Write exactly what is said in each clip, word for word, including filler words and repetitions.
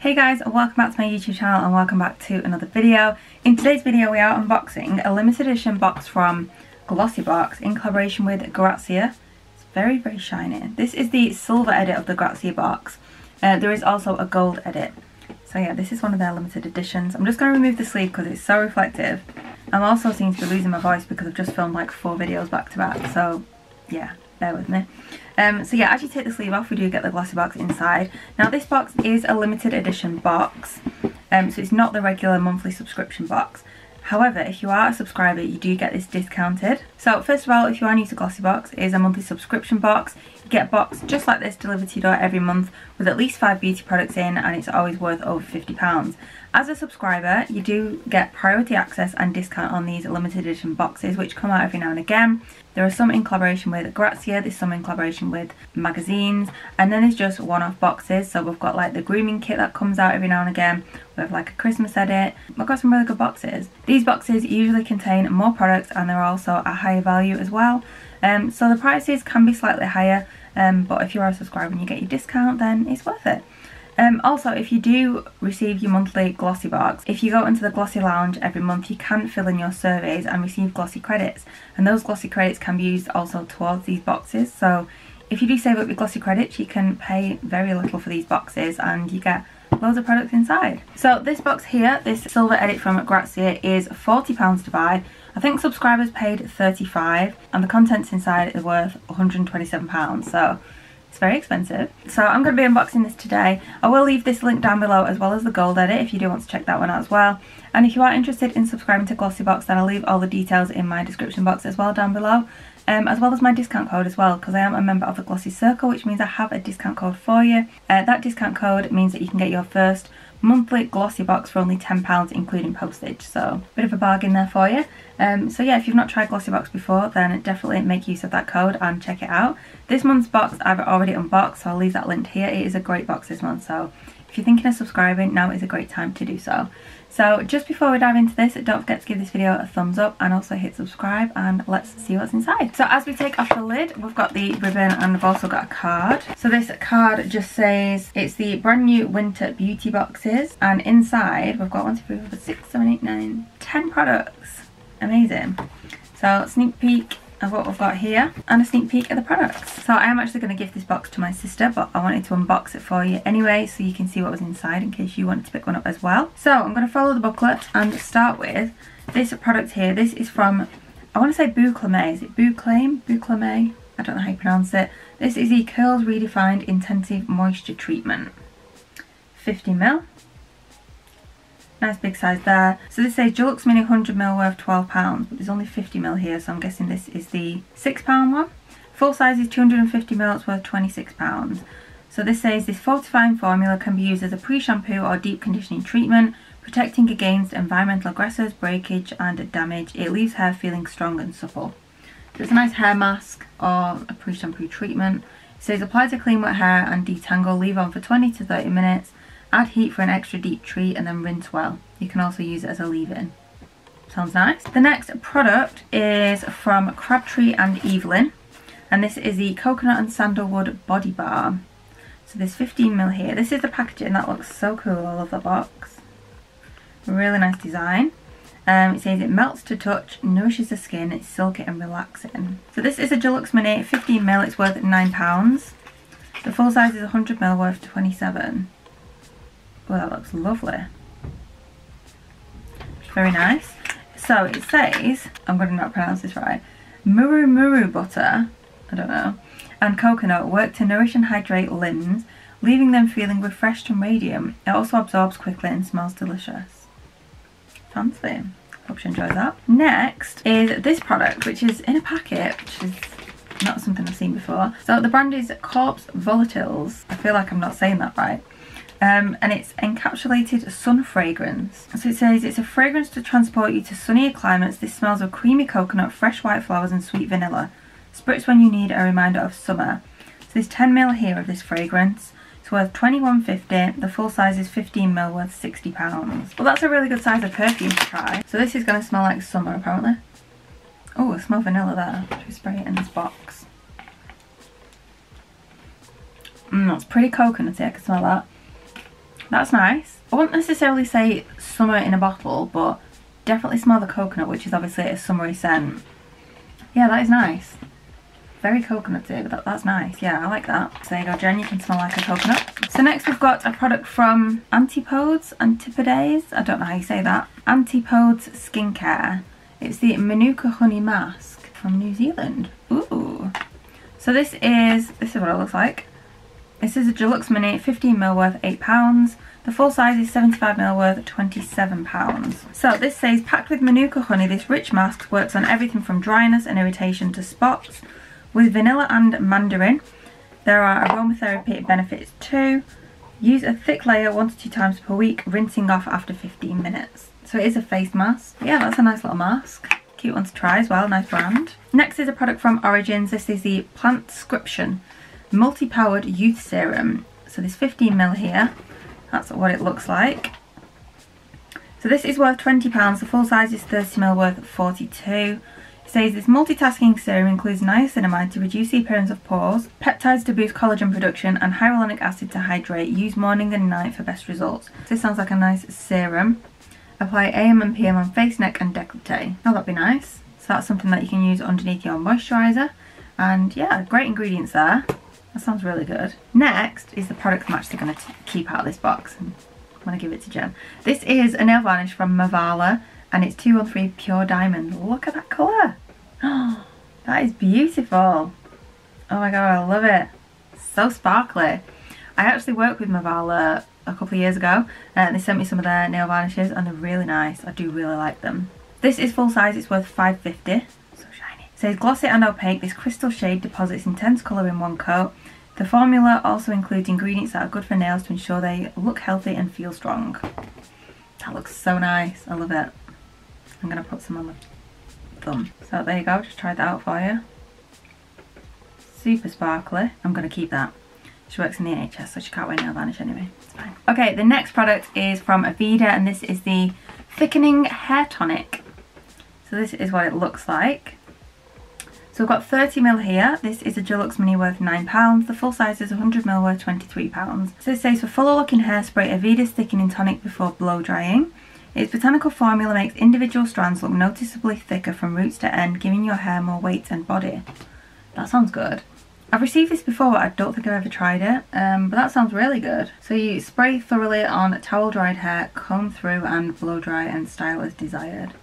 Hey guys, welcome back to my YouTube channel and welcome back to another video. In today's video we are unboxing a limited edition box from Glossybox in collaboration with Grazia. It's very very shiny. This is the silver edit of the Grazia box. Uh, there is also a gold edit. So yeah, this is one of their limited editions. I'm just going to remove the sleeve because it's so reflective. I'm also seeming to be losing my voice because I've just filmed like four videos back to back, so yeah, bear with me. Um, so yeah, as you take the sleeve off, we do get the Glossybox inside. Now this box is a limited edition box, um, so it's not the regular monthly subscription box. However, if you are a subscriber, you do get this discounted. So first of all, if you are new to Glossybox, it is a monthly subscription box. You get a box just like this delivered to your door every month with at least five beauty products in, and it's always worth over fifty pounds. As a subscriber, you do get priority access and discount on these limited edition boxes, which come out every now and again. There are some in collaboration with Grazia, there's some in collaboration with magazines, and then there's just one-off boxes. So we've got like the grooming kit that comes out every now and again. We have like a Christmas edit. We've got some really good boxes. These boxes usually contain more products and they're also a higher value as well. Um, so the prices can be slightly higher, um, but if you are a subscriber and you get your discount, then it's worth it. Um, also, if you do receive your monthly Glossybox, if you go into the Glossy Lounge every month, you can fill in your surveys and receive Glossy credits. And those Glossy credits can be used also towards these boxes. So if you do save up your Glossy credits, you can pay very little for these boxes and you get loads of products inside. So this box here, this silver edit from Grazia, is forty pounds to buy. I think subscribers paid thirty-five pounds and the contents inside is worth one hundred and twenty-seven pounds. So it's very expensive. So I'm going to be unboxing this today. I will leave this link down below as well as the gold edit if you do want to check that one out as well. And if you are interested in subscribing to Glossybox, then I'll leave all the details in my description box as well down below. Um, as well as my discount code as well, because I am a member of the Glossy Circle, which means I have a discount code for you. Uh, that discount code means that you can get your first monthly Glossybox for only ten pounds including postage, so a bit of a bargain there for you. Um, so yeah, if you've not tried Glossybox before, then definitely make use of that code and check it out. This month's box I've already unboxed, so I'll leave that linked here. It is a great box this month, so if you're thinking of subscribing, now is a great time to do so. So just before we dive into this, don't forget to give this video a thumbs up and also hit subscribe, and let's see what's inside. So as we take off the lid, we've got the ribbon and we've also got a card. So this card just says it's the brand new winter beauty boxes, and inside we've got one, two, three, four, six, seven, eight, nine, ten products. Amazing. So sneak peek of what we've got here and a sneak peek at the products. So I am actually going to give this box to my sister, but I wanted to unbox it for you anyway so you can see what was inside in case you wanted to pick one up as well. So I'm going to follow the booklet and start with this product here. This is from, I want to say Bouclème. Is it Bouclème? Bouclème? I don't know how you pronounce it. This is the Curls Redefined Intensive Moisture Treatment. fifty mil. Nice big size there. So this says Dulux Mini one hundred mil worth twelve pounds, but there's only fifty mil here, so I'm guessing this is the six pound one. Full size is two hundred and fifty mil, it's worth twenty-six pounds. So this says this fortifying formula can be used as a pre-shampoo or deep conditioning treatment, protecting against environmental aggressors, breakage and damage. It leaves hair feeling strong and supple. So it's a nice hair mask or a pre-shampoo treatment. It says apply to clean wet hair and detangle, leave on for twenty to thirty minutes. Add heat for an extra deep treat and then rinse well. You can also use it as a leave-in. Sounds nice. The next product is from Crabtree and Evelyn, and this is the Coconut and Sandalwood Body Balm. So there's fifteen mil here. This is the packaging. That looks so cool. I love the box. Really nice design. Um, it says it melts to touch, nourishes the skin, it's silky and relaxing. So this is a Dulux Mini, fifteen mil. It's worth nine pounds. The full size is one hundred mil, worth twenty-seven pounds. Oh, that looks lovely. Very nice. So it says, I'm going to not pronounce this right, muru muru butter, I don't know, and coconut work to nourish and hydrate limbs, leaving them feeling refreshed and radiant. It also absorbs quickly and smells delicious. Fancy. Hope she enjoys that. Next is this product, which is in a packet, which is not something I've seen before. So the brand is Corpse Volatiles. I feel like I'm not saying that right. Um, and it's encapsulated sun fragrance. So it says it's a fragrance to transport you to sunnier climates. This smells of creamy coconut, fresh white flowers and sweet vanilla. Spritz when you need a reminder of summer. So there's ten mil here of this fragrance. It's worth twenty-one pounds fifty. The full size is fifteen mil, worth sixty pounds. Well, that's a really good size of perfume to try. So this is going to smell like summer apparently. Oh, I smell vanilla there. Should we spray it in this box? Mmm, that's pretty coconutty. I can smell that. That's nice. I wouldn't necessarily say summer in a bottle, but definitely smell the coconut, which is obviously a summery scent. Yeah, that is nice. Very coconutty, but that, that's nice. Yeah, I like that. So there you go, Jen, you can smell like a coconut. So next we've got a product from Antipodes, Antipodes, I don't know how you say that. Antipodes Skincare. It's the Manuka Honey Mask from New Zealand. Ooh. So this is, this is what it looks like. This is a Deluxe Mini, fifteen mil worth, eight pounds. The full size is seventy-five mil worth, twenty-seven pounds. So this says, packed with Manuka honey, this rich mask works on everything from dryness and irritation to spots. With vanilla and mandarin, there are aromatherapy benefits too. Use a thick layer one to two times per week, rinsing off after fifteen minutes. So it is a face mask. But yeah, that's a nice little mask. Cute one to try as well, nice brand. Next is a product from Origins. This is the Plantscription Multi-Powered Youth Serum. So there's fifteen mil here. That's what it looks like. So this is worth twenty pounds. The full size is thirty mil worth, forty-two. Says this multitasking serum includes niacinamide to reduce the appearance of pores, peptides to boost collagen production, and hyaluronic acid to hydrate. Use morning and night for best results. This sounds like a nice serum. Apply A M and P M on face, neck, and décolleté. Oh, that'd be nice. So that's something that you can use underneath your moisturiser. And yeah, great ingredients there. That sounds really good. Next is the product I'm actually going to keep out of this box. I'm going to give it to Jen. This is a nail varnish from Mavala. And it's two one three Pure Diamond. Look at that colour. Oh, that is beautiful. Oh my god, I love it. So sparkly. I actually worked with Mavala a couple of years ago, and they sent me some of their nail varnishes, and they're really nice. I do really like them. This is full size. It's worth five pounds fifty. So shiny. It says glossy and opaque. This crystal shade deposits intense colour in one coat. The formula also includes ingredients that are good for nails to ensure they look healthy and feel strong. That looks so nice. I love it. I'm going to put some on the thumb. So there you go, just tried that out for you. Super sparkly. I'm going to keep that. She works in the N H S, so she can't wear nail varnish anyway. It's fine. Okay, the next product is from Aveda, and this is the Thickening Hair Tonic. So this is what it looks like. So we've got thirty mil here. This is a Deluxe Mini worth nine pounds. The full size is one hundred mil worth twenty-three pounds. So this says, for fuller looking hairspray, Aveda's Thickening Tonic before blow drying. Its botanical formula makes individual strands look noticeably thicker from roots to end, giving your hair more weight and body. That sounds good. I've received this before, but I don't think I've ever tried it, um, but that sounds really good. So you spray thoroughly on towel-dried hair, comb through and blow-dry and style as desired.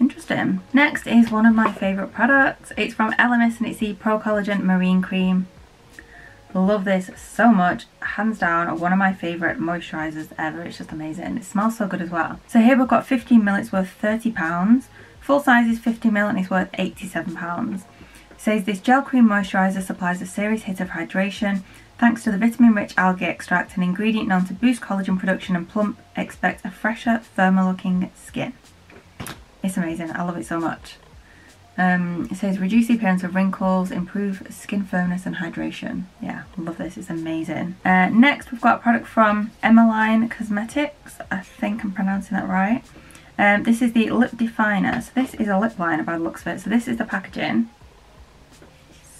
Interesting. Next is one of my favourite products. It's from Elemis and it's the Pro Collagen Marine Cream. Love this so much, hands down one of my favourite moisturisers ever. It's just amazing. It smells so good as well. So here we've got fifteen mil, it's worth thirty pounds. Full size is fifty mil and it's worth eighty-seven pounds. It says this gel cream moisturiser supplies a serious hit of hydration. Thanks to the vitamin-rich algae extract, an ingredient known to boost collagen production and plump, expect a fresher, firmer-looking skin. It's amazing. I love it so much. Um, it says reduce the appearance of wrinkles, improve skin firmness and hydration. Yeah, love this, it's amazing. Uh, next we've got a product from Emmeline Cosmetics. I think I'm pronouncing that right. Um, this is the Lip Definer. So this is a lip liner by Luxfit. So this is the packaging.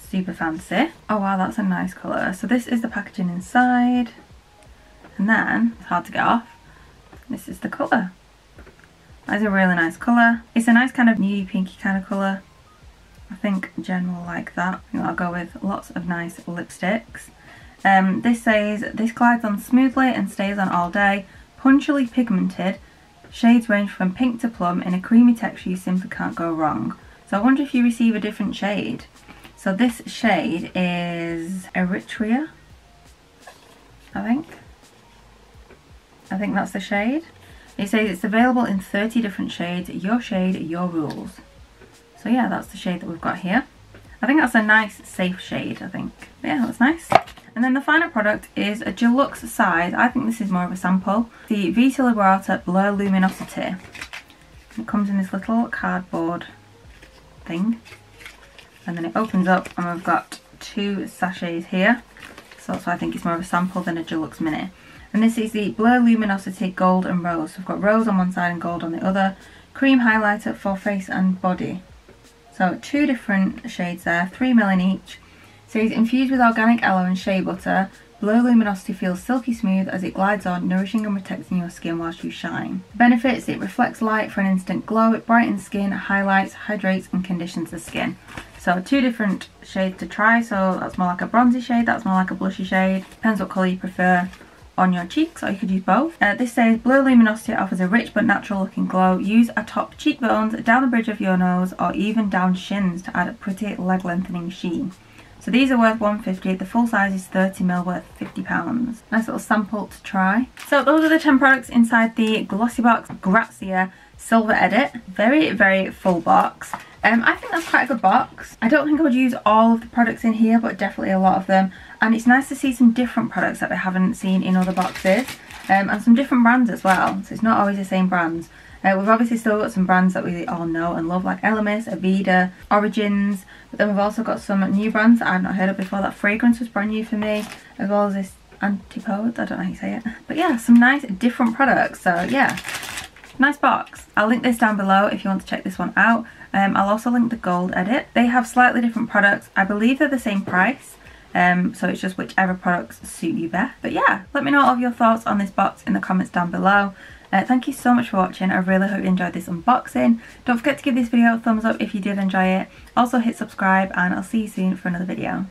Super fancy. Oh wow, that's a nice colour. So this is the packaging inside. And then, it's hard to get off, this is the colour. That is a really nice colour. It's a nice kind of nudie pinky kind of colour. I think Jen will like that. I think I'll go with lots of nice lipsticks. Um, this says, this glides on smoothly and stays on all day. Punchily pigmented. Shades range from pink to plum in a creamy texture you simply can't go wrong. So I wonder if you receive a different shade. So this shade is Erythria, I think. I think that's the shade. It says it's available in thirty different shades, your shade, your rules. So yeah, that's the shade that we've got here. I think that's a nice, safe shade, I think. But yeah, that's nice. And then the final product is a deluxe size. I think this is more of a sample. The Vita Liberata Blur Luminosity. It comes in this little cardboard thing. And then it opens up and we've got two sachets here. So that's why I think it's more of a sample than a deluxe mini. And this is the Blur Luminosity Gold and Rose. So we've got rose on one side and gold on the other. Cream highlighter for face and body. So two different shades there, three mil in each. So it's infused with organic aloe and shea butter. Low luminosity feels silky smooth as it glides on, nourishing and protecting your skin whilst you shine. The benefits: it reflects light for an instant glow, it brightens skin, highlights, hydrates and conditions the skin. So two different shades to try, so that's more like a bronzy shade, that's more like a blushy shade. Depends what colour you prefer on your cheeks, or you could use both. Uh, this says blue luminosity offers a rich but natural looking glow. Use atop cheekbones, down the bridge of your nose or even down shins to add a pretty leg lengthening sheen. So these are worth one pound fifty, the full size is thirty mil worth fifty pounds. Nice little sample to try. So those are the ten products inside the Glossybox Grazia Silver Edit. Very, very full box. Um, I think that's quite a good box. I don't think I would use all of the products in here, but definitely a lot of them. And it's nice to see some different products that I haven't seen in other boxes. Um, and some different brands as well, so it's not always the same brands. Uh, we've obviously still got some brands that we all know and love, like Elemis, Aveda, Origins. But then we've also got some new brands that I've not heard of before. That fragrance was brand new for me, as well as this Antipodes, I don't know how you say it. But yeah, some nice different products, so yeah. Nice box. I'll link this down below if you want to check this one out. Um, I'll also link the gold edit. They have slightly different products. I believe they're the same price. Um, so it's just whichever products suit you best. But yeah, let me know all of your thoughts on this box in the comments down below. Uh, thank you so much for watching. I really hope you enjoyed this unboxing. Don't forget to give this video a thumbs up if you did enjoy it. Also hit subscribe and I'll see you soon for another video.